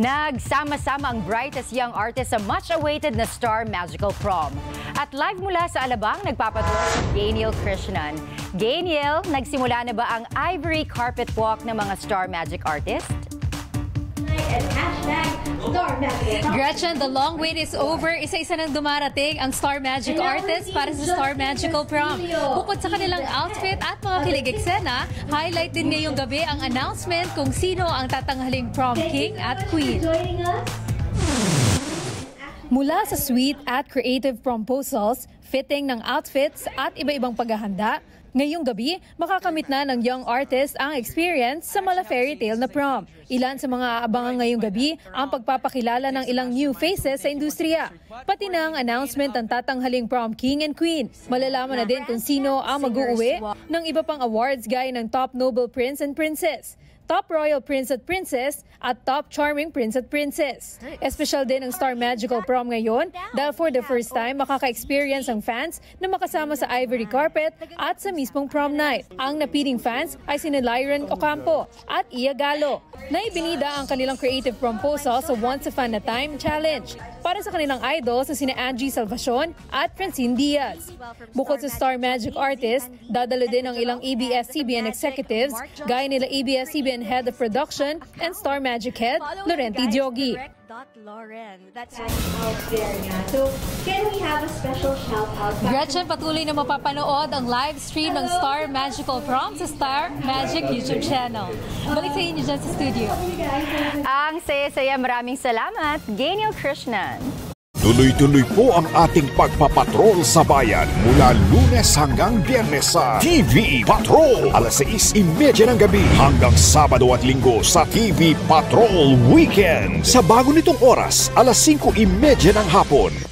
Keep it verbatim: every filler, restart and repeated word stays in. Nagsama-sama ang brightest young artist sa much-awaited na Star Magical Prom. At live mula sa Alabang, nagpapatrol si Geneil Krishnan. Geneil, nagsimula na ba ang Ivory Carpet Walk ng mga Star Magic artist? Gretchen, the long wait is over. Isa-isa nang dumarating ang Star Magic Artists para sa Star Magical Prom. Bukod sa kanilang outfit at mga kilig eksena, highlight din ngayong gabi ang announcement kung sino ang tatanghaling prom king at queen. Mula sa sweet at creative proposals, fitting ng outfits at iba-ibang paghahanda, ngayong gabi, makakamit na ng young artist ang experience sa mala fairy tale na prom. Ilan sa mga aabangan ngayong gabi ang pagpapakilala ng ilang new faces sa industriya. Pati na ang announcement ng tatanghaling prom king and queen. Malalaman na din kung sino ang mag-uuwi ng iba pang awards gaya ng top noble prince and princess, top royal prince at princess, at top charming prince at princess. Espesyal din ang Star Magical Prom ngayon dahil for the first time makaka-experience ang fans na makasama sa Ivory Carpet at sa mismong prom night. Ang napiling fans ay sina Lyran Ocampo at Iagalo na ibinida ang kanilang creative proposal sa Once a Fun a Time Challenge para sa kanilang idols na sina Angie Salvacion at Frances Diaz. Bukod sa Star Magic Artist, dadalo din ang ilang A B S C B N executives gaya nila A B S C B N Head of Production and Star Magic Head Lorente Diogi. Gretchen, patuloy na mapapanood ang live stream ng Star Magical Prom sa Star Magic YouTube channel. Balik sa inyo dyan sa studio. Ang saya-saya, maraming salamat, Geneil Krishnan. Tuloy-tuloy po ang ating pagpapatrol sa bayan mula Lunes hanggang Biyernes sa T V Patrol alas sais trenta ng gabi hanggang Sabado at Linggo sa T V Patrol Weekend. Sa bago nitong oras, alas singko trenta ng hapon.